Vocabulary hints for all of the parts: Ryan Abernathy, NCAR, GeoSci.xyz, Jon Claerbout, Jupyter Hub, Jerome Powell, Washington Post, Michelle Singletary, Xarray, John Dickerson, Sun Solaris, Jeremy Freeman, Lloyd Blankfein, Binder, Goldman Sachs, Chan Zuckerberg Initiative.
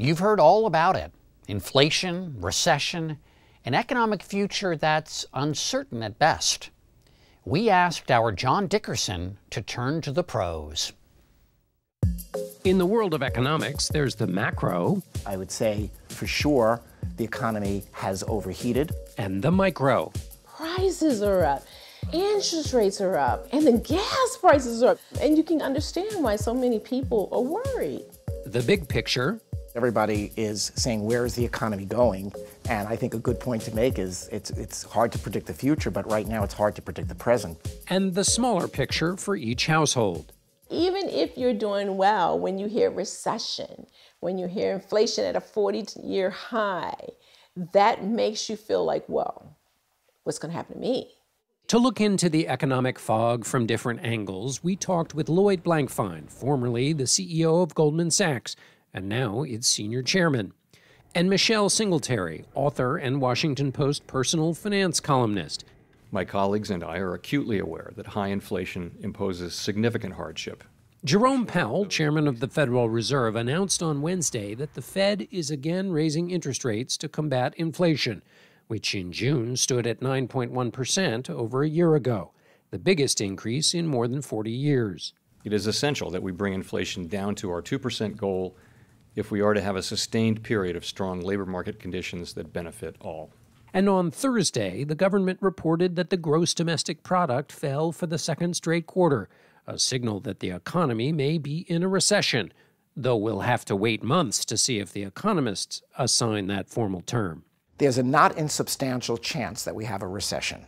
You've heard all about it. Inflation, recession, an economic future that's uncertain at best. We asked our John Dickerson to turn to the pros. In the world of economics, there's the macro. I would say, for sure, the economy has overheated. And the micro. Prices are up, interest rates are up, and the gas prices are up. And you can understand why so many people are worried. The big picture. Everybody is saying, where is the economy going? And I think a good point to make is it's hard to predict the future, but right now it's hard to predict the present. And the smaller picture for each household. Even if you're doing well, when you hear recession, when you hear inflation at a 40-year high, that makes you feel like, well, what's going to happen to me? To look into the economic fog from different angles, we talked with Lloyd Blankfein, formerly the CEO of Goldman Sachs, and now its senior chairman, and Michelle Singletary, author and Washington Post personal finance columnist. My colleagues and I are acutely aware that high inflation imposes significant hardship. Jerome Powell, chairman of the Federal Reserve, announced on Wednesday that the Fed is again raising interest rates to combat inflation, which in June stood at 9.1% over a year ago, the biggest increase in more than 40 years. It is essential that we bring inflation down to our 2% goal if we are to have a sustained period of strong labor market conditions that benefit all. And on Thursday, the government reported that the gross domestic product fell for the second straight quarter, a signal that the economy may be in a recession, though we'll have to wait months to see if the economists assign that formal term. There's a not insubstantial chance that we have a recession.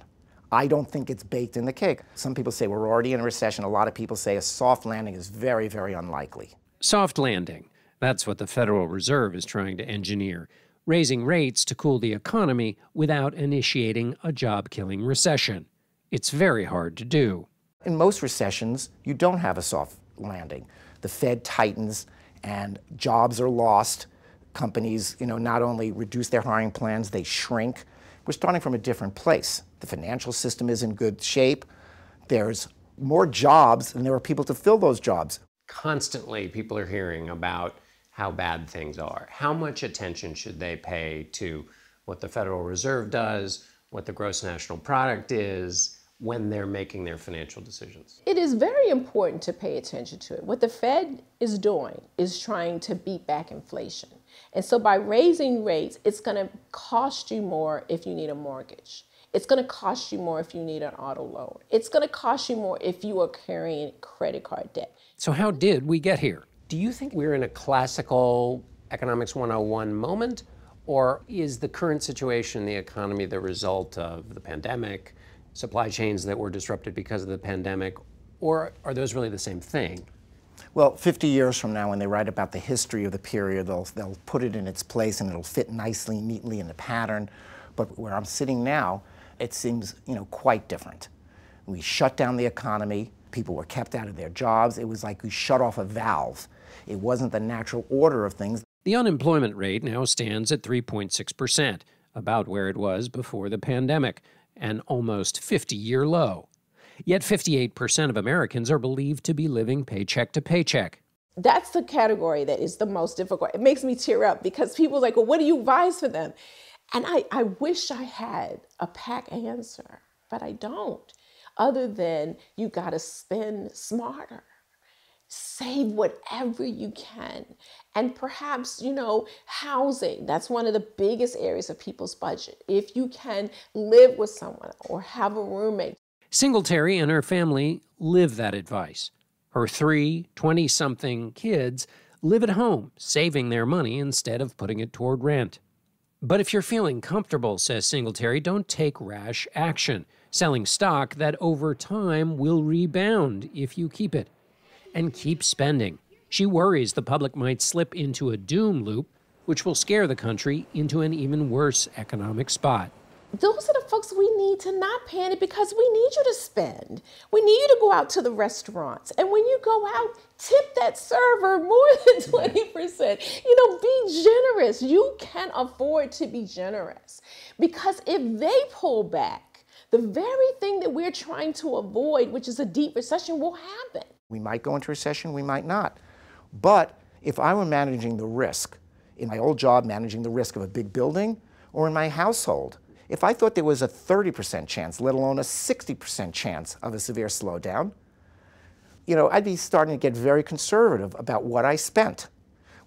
I don't think it's baked in the cake. Some people say we're already in a recession. A lot of people say a soft landing is very, very unlikely. Soft landing. That's what the Federal Reserve is trying to engineer, raising rates to cool the economy without initiating a job-killing recession. It's very hard to do. In most recessions, you don't have a soft landing. The Fed tightens and jobs are lost. Companies, not only reduce their hiring plans, they shrink. We're starting from a different place. The financial system is in good shape. There's more jobs than there are people to fill those jobs. Constantly, people are hearing about how bad things are. How much attention should they pay to what the Federal Reserve does, what the gross national product is, when they're making their financial decisions? It is very important to pay attention to it. What the Fed is doing is trying to beat back inflation. And so by raising rates, it's going to cost you more if you need a mortgage. It's going to cost you more if you need an auto loan. It's going to cost you more if you are carrying credit card debt. So how did we get here? Do you think we're in a classical economics 101 moment, or is the current situation in the economy the result of the pandemic, supply chains that were disrupted because of the pandemic, or are those really the same thing? Well, 50 years from now, when they write about the history of the period, they'll put it in its place and it'll fit nicely, neatly in the pattern. But where I'm sitting now, it seems, quite different. We shut down the economy. People were kept out of their jobs. It was like we shut off a valve. It wasn't the natural order of things. The unemployment rate now stands at 3.6%, about where it was before the pandemic, an almost 50-year low. Yet 58% of Americans are believed to be living paycheck to paycheck. That's the category that is the most difficult. It makes me tear up because people are like, well, what do you advise for them? And I wish I had a pat answer, but I don't. Other than you got to spend smarter, save whatever you can, and perhaps, housing. That's one of the biggest areas of people's budget. If you can live with someone or have a roommate. Singletary and her family live that advice. Her three 20-something kids live at home, saving their money instead of putting it toward rent. But if you're feeling comfortable, says Singletary, don't take rash action, selling stock that over time will rebound if you keep it. And keep spending. She worries the public might slip into a doom loop, which will scare the country into an even worse economic spot. Those are the folks we need to not panic, because we need you to spend. We need you to go out to the restaurants. And when you go out, tip that server more than 20%. Be generous. You can afford to be generous, because if they pull back, the very thing that we're trying to avoid, which is a deep recession, will happen. We might go into recession, we might not. But if I were managing the risk, in my old job managing the risk of a big building or in my household. If I thought there was a 30% chance, let alone a 60% chance of a severe slowdown, you know, I'd be starting to get very conservative about what I spent.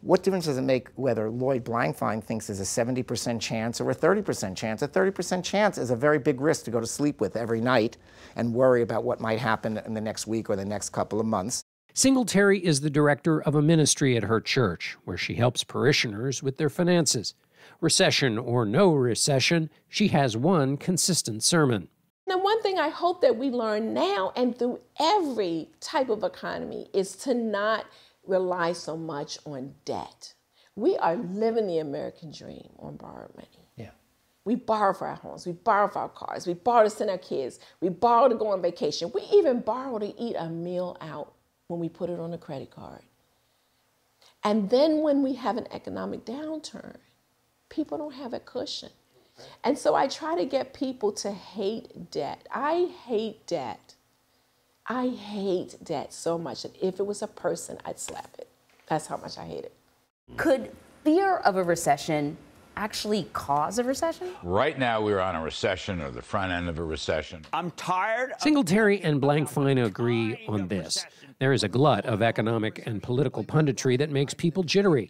What difference does it make whether Lloyd Blankfein thinks there's a 70% chance or a 30% chance? A 30% chance is a very big risk to go to sleep with every night and worry about what might happen in the next week or the next couple of months. Singletary is the director of a ministry at her church, where she helps parishioners with their finances. Recession or no recession, she has one consistent sermon. Now, one thing I hope that we learn now and through every type of economy is to not rely so much on debt. We are living the American dream on borrowed money. Yeah. We borrow for our homes, we borrow for our cars, we borrow to send our kids, we borrow to go on vacation, we even borrow to eat a meal out when we put it on a credit card. And then when we have an economic downturn, people don't have a cushion. And so I try to get people to hate debt. I hate debt. I hate debt so much that if it was a person, I'd slap it. That's how much I hate it. Could fear of a recession actually cause a recession? Right now, we're on a recession or the front end of a recession. I'm tired of... Singletary and Blankfein agree on this. There is a glut of economic and political punditry that makes people jittery.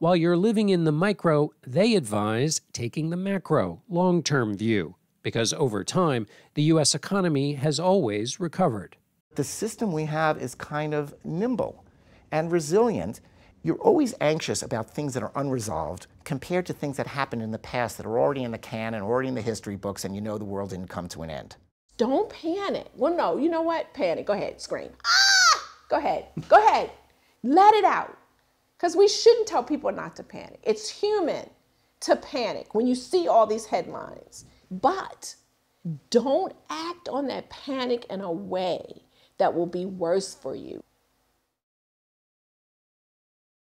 While you're living in the micro, they advise taking the macro, long-term view, because over time, the U.S. economy has always recovered. The system we have is kind of nimble and resilient. You're always anxious about things that are unresolved compared to things that happened in the past that are already in the can and already in the history books, and you know the world didn't come to an end. Don't panic. Well, no, you know what? Panic. Go ahead. Scream. Ah! Go ahead. Go ahead. Let it out. Because we shouldn't tell people not to panic. It's human to panic when you see all these headlines. But don't act on that panic in a way that will be worse for you.